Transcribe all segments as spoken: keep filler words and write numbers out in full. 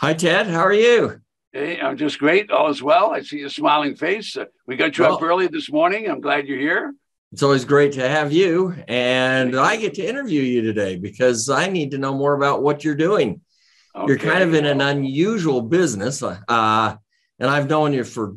Hi, Ted. How are you? Hey, I'm just great. All is well. I see a smiling face. Uh, we got you well, up early this morning. I'm glad you're here. It's always great to have you. And I get to interview you today because I need to know more about what you're doing. Okay. You're kind of in an unusual business. Uh, and I've known you for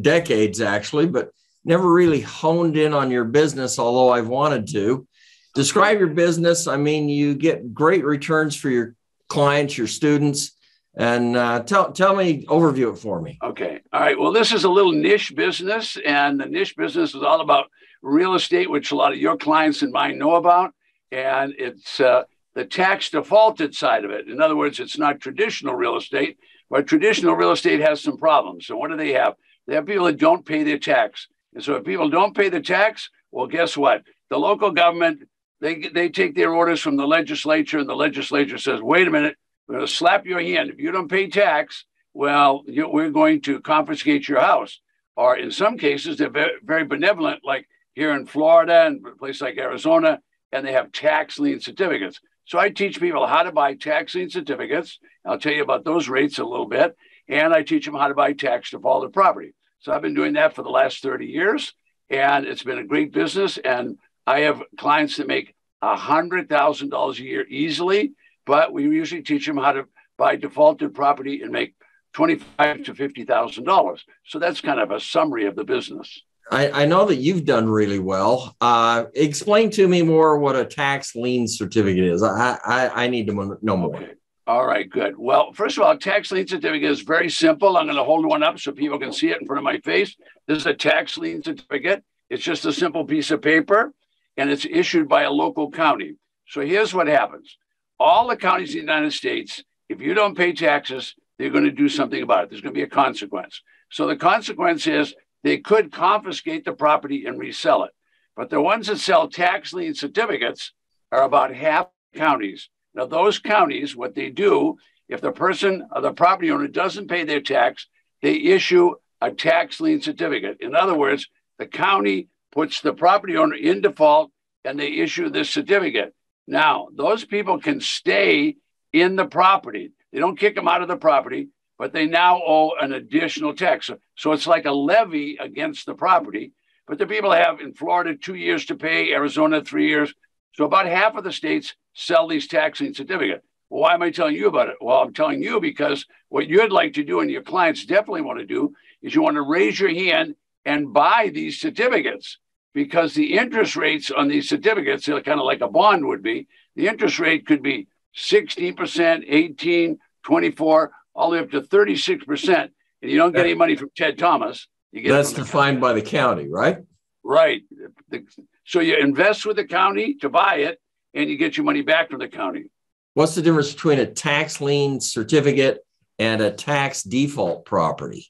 decades, actually, but never really honed in on your business, although I've wanted to. Describe your business. I mean, you get great returns for your clients, your students, and uh, tell, tell me, overview it for me. Okay. All right. Well, this is a little niche business, and the niche business is all about real estate, which a lot of your clients and mine know about. And it's uh, the tax defaulted side of it. In other words, it's not traditional real estate, but traditional real estate has some problems. So what do they have? They have people that don't pay their tax. And so if people don't pay the tax, well, guess what? The local government, they, they take their orders from the legislature, and the legislature says, wait a minute, we're going to slap your hand. If you don't pay tax, well, you, we're going to confiscate your house. Or in some cases, they're very benevolent, like here in Florida and places like Arizona, and they have tax lien certificates. So I teach people how to buy tax lien certificates. I'll tell you about those rates a little bit. And I teach them how to buy tax defaulted property. So I've been doing that for the last thirty years, and it's been a great business. And I have clients that make one hundred thousand dollars a year easily, but we usually teach them how to buy defaulted property and make twenty-five thousand to fifty thousand dollars. So that's kind of a summary of the business. I, I know that you've done really well. Uh, explain to me more what a tax lien certificate is. I, I, I need to know more. Okay. All right, good. Well, first of all, tax lien certificate is very simple. I'm going to hold one up so people can see it in front of my face. This is a tax lien certificate. It's just a simple piece of paper, and it's issued by a local county. So here's what happens. All the counties in the United States, if you don't pay taxes, they're going to do something about it. There's going to be a consequence. So the consequence is they could confiscate the property and resell it. But the ones that sell tax lien certificates are about half counties. Now, those counties, what they do, if the person or the property owner doesn't pay their tax, they issue a tax lien certificate. In other words, the county puts the property owner in default and they issue this certificate. Now, those people can stay in the property. They don't kick them out of the property, but they now owe an additional tax. So, so it's like a levy against the property. But the people have in Florida two years to pay, Arizona three years. So about half of the states sell these tax lien certificates. Well, why am I telling you about it? Well, I'm telling you because what you'd like to do, and your clients definitely want to do, is you want to raise your hand and buy these certificates, because the interest rates on these certificates are kind of like a bond would be. The interest rate could be sixteen percent, eighteen, twenty-four, all the way up to thirty-six percent. And you don't get any money from Ted Thomas. You get That's defined by the county, right? Right. The, so you invest with the county to buy it, and you get your money back from the county. What's the difference between a tax lien certificate and a tax default property?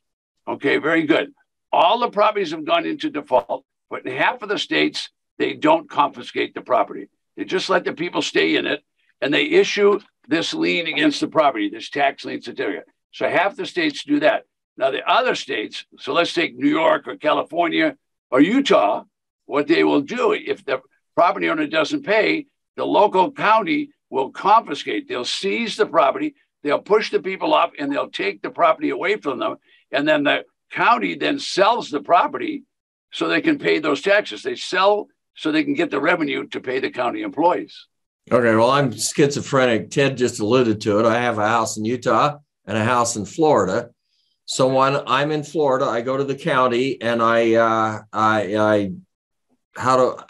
Okay, very good. All the properties have gone into default, but in half of the states, they don't confiscate the property. They just let the people stay in it, and they issue this lien against the property, this tax lien certificate. So half the states do that. Now, the other states, so let's take New York or California or Utah, what they will do if the property owner doesn't pay, the local county will confiscate. They'll seize the property. They'll push the people up, and they'll take the property away from them. And then the county then sells the property so they can pay those taxes. They sell so they can get the revenue to pay the county employees. Okay, well, I'm schizophrenic. Ted just alluded to it. I have a house in Utah and a house in Florida. So when I'm in Florida, I go to the county and I, uh, I, I, how do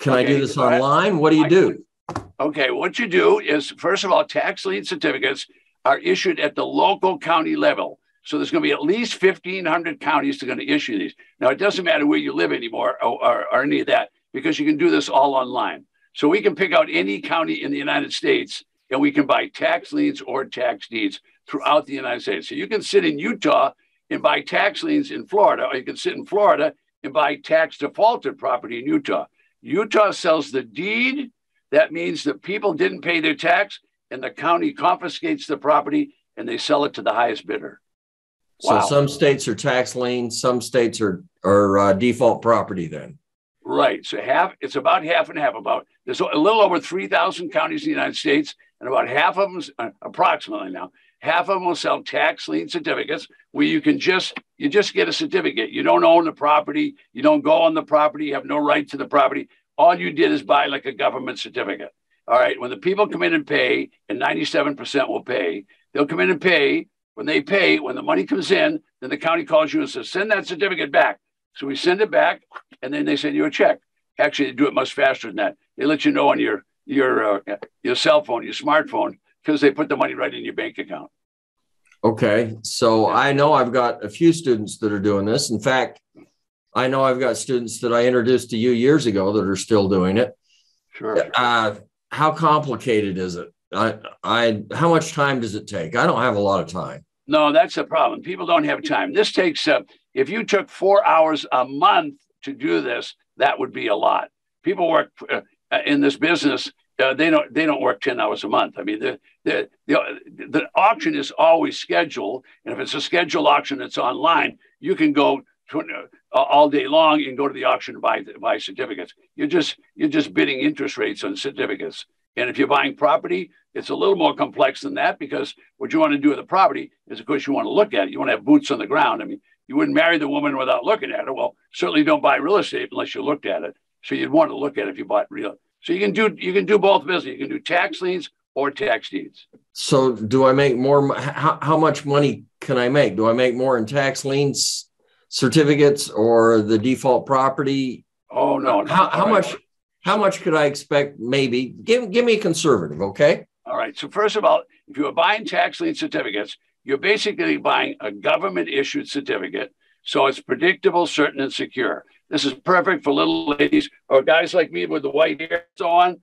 Can okay, I do this online? What do you do? Okay, what you do is, first of all, tax lien certificates are issued at the local county level. So there's going to be at least fifteen hundred counties that are going to issue these. Now, it doesn't matter where you live anymore or, or, or any of that, because you can do this all online. So we can pick out any county in the United States, and we can buy tax liens or tax deeds throughout the United States. So you can sit in Utah and buy tax liens in Florida, or you can sit in Florida and buy tax defaulted property in Utah. Utah sells the deed. That means the people didn't pay their tax, and the county confiscates the property, and they sell it to the highest bidder. Wow. So some states are tax lien, some states are, are uh, default property then. Right. So half, it's about half and half. About There's a little over three thousand counties in the United States, and about half of them, uh, approximately now, Half of them will sell tax lien certificates where you can just, you just get a certificate. You don't own the property. You don't go on the property. You have no right to the property. All you did is buy like a government certificate. All right. When the people come in and pay, and ninety-seven percent will pay, they'll come in and pay. When they pay, when the money comes in, then the county calls you and says, send that certificate back. So we send it back, and then they send you a check. Actually, they do it much faster than that. They let you know on your, your, uh, your cell phone, your smartphone, because they put the money right in your bank account. Okay. So I know I've got a few students that are doing this. In fact, I know I've got students that I introduced to you years ago that are still doing it. Sure. Uh, how complicated is it? I, I, how much time does it take? I don't have a lot of time. No, that's the problem. People don't have time. This takes, uh, if you took four hours a month to do this, that would be a lot. People work uh, in this business. Uh, they don't they don't work ten hours a month. I mean, the, the, the, the auction is always scheduled. And if it's a scheduled auction, it's online. You can go to, uh, all day long and go to the auction and buy, buy certificates. You're just, you're just bidding interest rates on certificates. And if you're buying property, it's a little more complex than that, because what you want to do with the property is, of course, you want to look at it. You want to have boots on the ground. I mean, you wouldn't marry the woman without looking at her. Well, certainly don't buy real estate unless you looked at it. So you'd want to look at it if you bought real. So you can do you can do both business. You can do tax liens or tax deeds. So do I make more? How, how much money can I make? Do I make more in tax liens, certificates, or the default property? Oh no! no how how right. much? How much could I expect? Maybe give give me a conservative, okay? All right. So first of all, if you are buying tax lien certificates, you're basically buying a government issued certificate. So it's predictable, certain, and secure. This is perfect for little ladies or guys like me with the white hair and so on.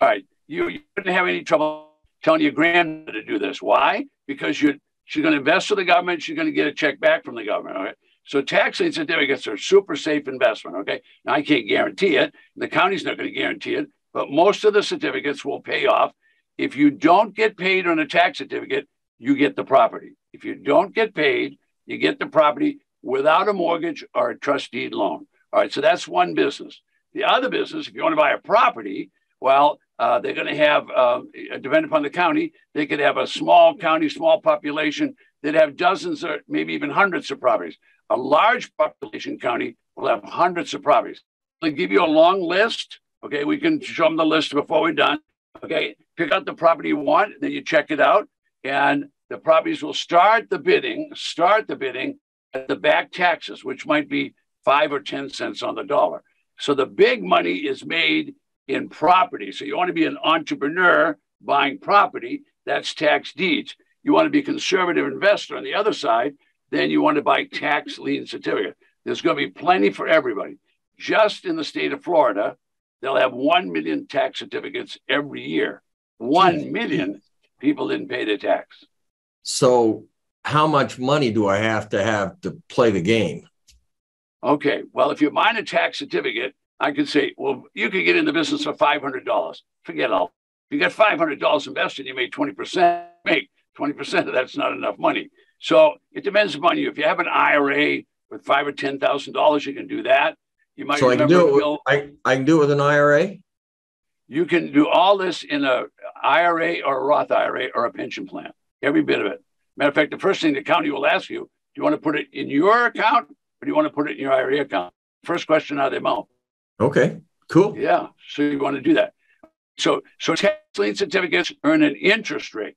All right. You, you wouldn't have any trouble telling your grandmother to do this. Why? Because you're, she's going to invest with the government. She's going to get a check back from the government. All right. So tax lien certificates are super safe investment, okay? Now, I can't guarantee it. The county's not going to guarantee it, but most of the certificates will pay off. If you don't get paid on a tax certificate, you get the property. If you don't get paid, you get the property without a mortgage or a trust deed loan. All right, so that's one business. The other business, if you want to buy a property, well, uh, they're going to have, uh, depending upon the county, they could have a small county, small population that have dozens or maybe even hundreds of properties. A large population county will have hundreds of properties. They give you a long list. Okay, we can show them the list before we're done. Okay, pick out the property you want, then you check it out, and the properties will start the bidding, start the bidding at the back taxes, which might be five or ten cents on the dollar. So the big money is made in property. So you want to be an entrepreneur buying property, that's tax deeds. You want to be a conservative investor on the other side, then you want to buy tax lien certificate. There's going to be plenty for everybody. Just in the state of Florida, they'll have one million tax certificates every year. one million people didn't pay their tax. So how much money do I have to have to play the game? Okay, well, if you're buying a tax certificate, I could say, well, you could get in the business for five hundred dollars. Forget all. If you got five hundred dollars invested, you made twenty percent. Make twenty percent of that's not enough money. So it depends upon you. If you have an I R A with five or ten thousand dollars, you can do that. You might. So I can do it. With, I, I can do it with an I R A. You can do all this in a I R A or a Roth I R A or a pension plan. Every bit of it. Matter of fact, the first thing the county will ask you: do you want to put it in your account or do you want to put it in your I R A account? First question out of their mouth. Okay. Cool. Yeah. So you want to do that. So so tax lien certificates earn an interest rate.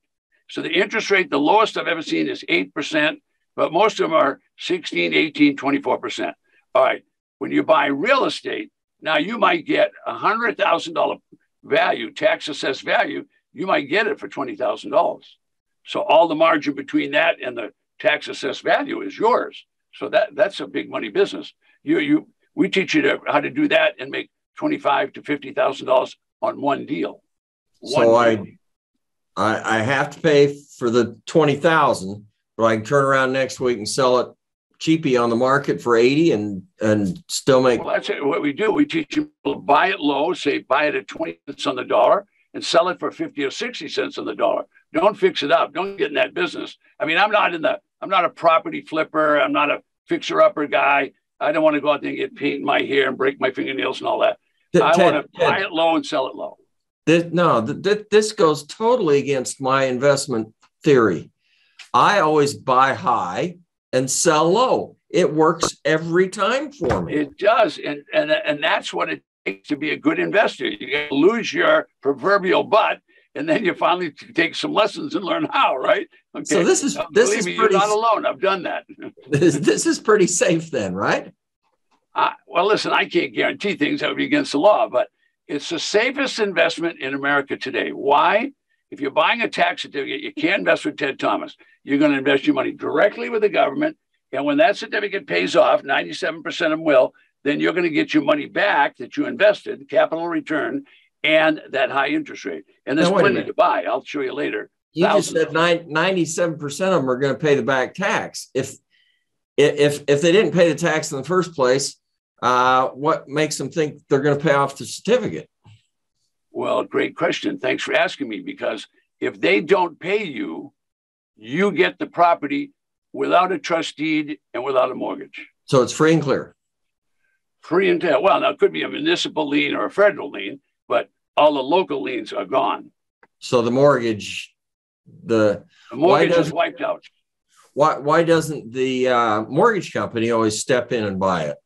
So the interest rate, the lowest I've ever seen is eight percent, but most of them are sixteen, eighteen, twenty-four percent. All right. When you buy real estate, now you might get one hundred thousand dollars value, tax assessed value. You might get it for twenty thousand dollars. So all the margin between that and the tax assessed value is yours. So that, that's a big money business. You, you, we teach you to, how to do that and make twenty-five thousand to fifty thousand dollars on one deal. One so deal. I... I have to pay for the twenty thousand, but I can turn around next week and sell it cheapy on the market for eighty and, and still make. Well, that's it. What we do. We teach people to buy it low, say buy it at twenty cents on the dollar and sell it for fifty or sixty cents on the dollar. Don't fix it up. Don't get in that business. I mean, I'm not in the, I'm not a property flipper. I'm not a fixer upper guy. I don't want to go out there and get paint in my hair and break my fingernails and all that. Ted, I want to Ted, buy it low and sell it low. This, no, th th this goes totally against my investment theory. I always buy high and sell low. It works every time for me. It does. And, and, and that's what it takes to be a good investor. You lose your proverbial butt, and then you finally take some lessons and learn how, right? Okay. So this is, now, this is me, pretty, you're not alone. I've done that. This, this is pretty safe then, right? Uh, well, listen, I can't guarantee things. That would be against the law, but it's the safest investment in America today. Why? If you're buying a tax certificate, you can't invest with Ted Thomas. You're going to invest your money directly with the government. And when that certificate pays off, ninety-seven percent of them will, then you're going to get your money back that you invested, capital return, and that high interest rate. And there's plenty to buy. I'll show you later. You just said ninety-seven percent of them are going to pay the back tax. If, if, if they didn't pay the tax in the first place, uh, what makes them think they're going to pay off the certificate? Well, great question. Thanks for asking me, because if they don't pay you, you get the property without a trust deed and without a mortgage. So it's free and clear. Free and clear. Well, now it could be a municipal lien or a federal lien, but all the local liens are gone. So the mortgage, the, the mortgage is wiped out. Why, why doesn't the uh, mortgage company always step in and buy it?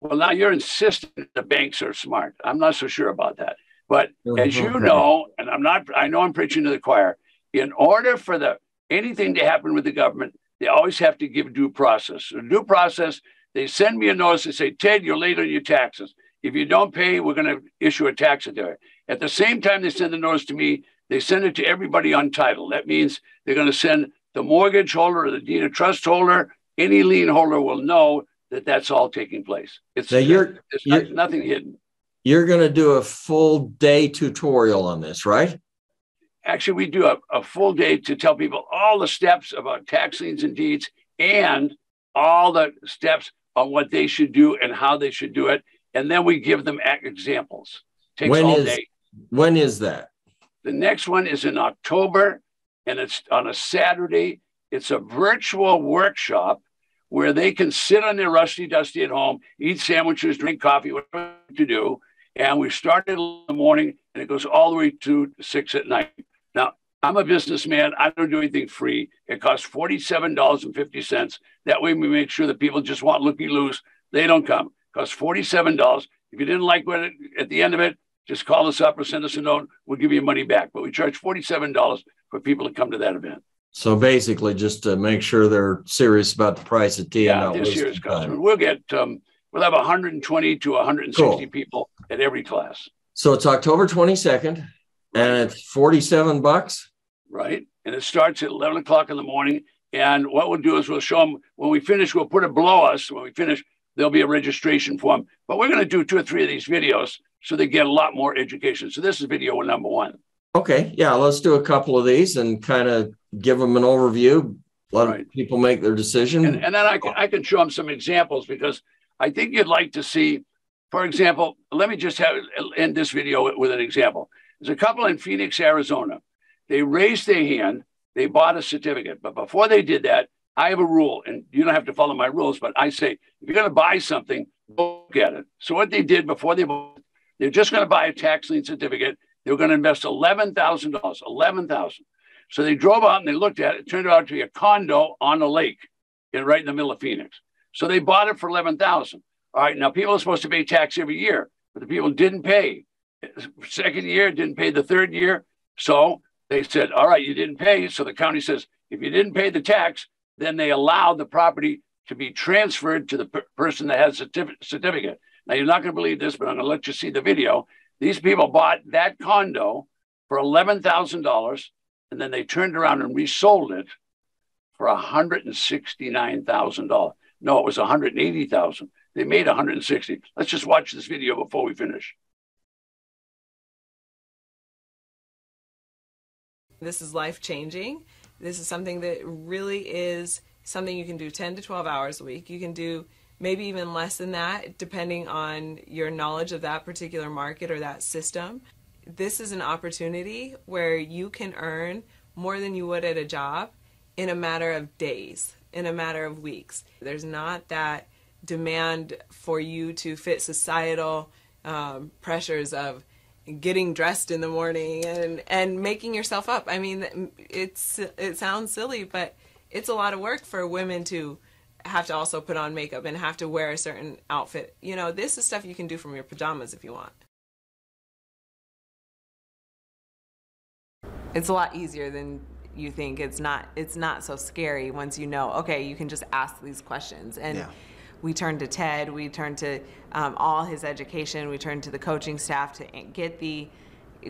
Well, now you're insisting the banks are smart. I'm not so sure about that. But as you know, and I'm not, I know I'm preaching to the choir, in order for the anything to happen with the government, they always have to give due process. So due process, they send me a notice and say, Ted, you're late on your taxes. If you don't pay, we're going to issue a tax certificate. At the same time they send the notice to me, they send it to everybody on title. That means they're going to send the mortgage holder or the deed of trust holder, any lien holder will know that that's all taking place. It's, so you're, it's you're, not, nothing hidden. You're going to do a full day tutorial on this, right? Actually, we do a, a full day to tell people all the steps about tax liens and deeds and all the steps on what they should do and how they should do it. And then we give them examples. Takes when all is, day. When is that? The next one is in October, and it's on a Saturday. It's a virtual workshop where they can sit on their rusty dusty at home, eat sandwiches, drink coffee, whatever to do. And we started in the morning, and it goes all the way to six at night. Now, I'm a businessman. I don't do anything free. It costs forty-seven dollars and fifty cents. That way we make sure that people just want looky-loos. They don't come. It costs forty-seven dollars. If you didn't like what it, at the end of it, just call us up or send us a note. We'll give you money back. But we charge forty-seven dollars for people to come to that event. So basically, just to make sure they're serious about the price of tea. Yeah, this year's customer. We'll get... Um, We'll have one hundred twenty to one hundred sixty cool. people at every class. So it's October twenty-second, and it's forty-seven bucks. Right. And it starts at eleven o'clock in the morning. And what we'll do is we'll show them when we finish, we'll put it below us. When we finish, there'll be a registration form. But we're going to do two or three of these videos so they get a lot more education. So this is video number one. Okay. Yeah. Let's do a couple of these and kind of give them an overview. Let right. people make their decision. And, and then I can, I can show them some examples, because I think you'd like to see, for example, let me just have end this video with an example. There's a couple in Phoenix, Arizona. They raised their hand. They bought a certificate. But before they did that, I have a rule, and you don't have to follow my rules, but I say, if you're going to buy something, look at it. So what they did before they bought, they're just going to buy a tax lien certificate. They were going to invest eleven thousand dollars, eleven thousand dollars. So they drove out and they looked at it. It turned out to be a condo on a lake and right in the middle of Phoenix. So they bought it for eleven thousand dollars. All right, now people are supposed to pay tax every year, but the people didn't pay. Second year, didn't pay the third year. So they said, all right, you didn't pay. So the county says, if you didn't pay the tax, then they allow the property to be transferred to the per person that has a certificate. Now, you're not going to believe this, but I'm going to let you see the video. These people bought that condo for eleven thousand dollars, and then they turned around and resold it for one hundred sixty-nine thousand dollars. No, it was one hundred eighty thousand. They made one hundred sixty. Let's just watch this video before we finish. This is life-changing. This is something that really is something you can do ten to twelve hours a week. You can do maybe even less than that, depending on your knowledge of that particular market or that system. This is an opportunity where you can earn more than you would at a job in a matter of days. In a matter of weeks. There's not that demand for you to fit societal um, pressures of getting dressed in the morning and, and making yourself up. I mean, it's it sounds silly, but it's a lot of work for women to have to also put on makeup and have to wear a certain outfit. You know, this is stuff you can do from your pajamas if you want. It's a lot easier than you think. It's not, it's not so scary once you know, okay, you can just ask these questions. And yeah. We turned to Ted, we turned to um, all his education, we turned to the coaching staff to get the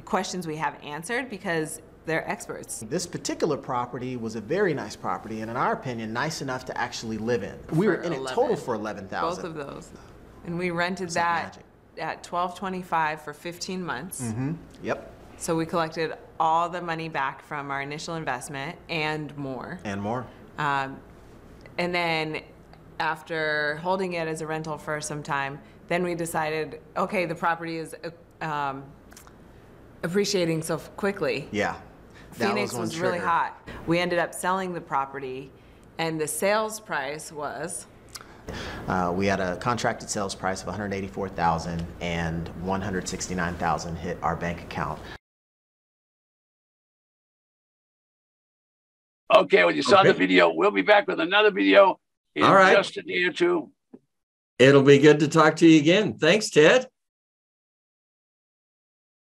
questions we have answered because they're experts. This particular property was a very nice property, and in our opinion, nice enough to actually live in. We were in it total for eleven thousand. Both of those. And we rented that at twelve twenty-five for fifteen months. Mm-hmm. Yep. So we collected all the money back from our initial investment and more. And more. Um, and then after holding it as a rental for some time, then we decided, okay, the property is um, appreciating so quickly. Yeah. Phoenix was, was really hot. We ended up selling the property, and the sales price was? Uh, we had a contracted sales price of one hundred eighty-four thousand dollars, and one hundred sixty-nine thousand dollars hit our bank account. Okay, well, you saw okay. the video. We'll be back with another video in All right. just a day or two. It'll be good to talk to you again. Thanks, Ted.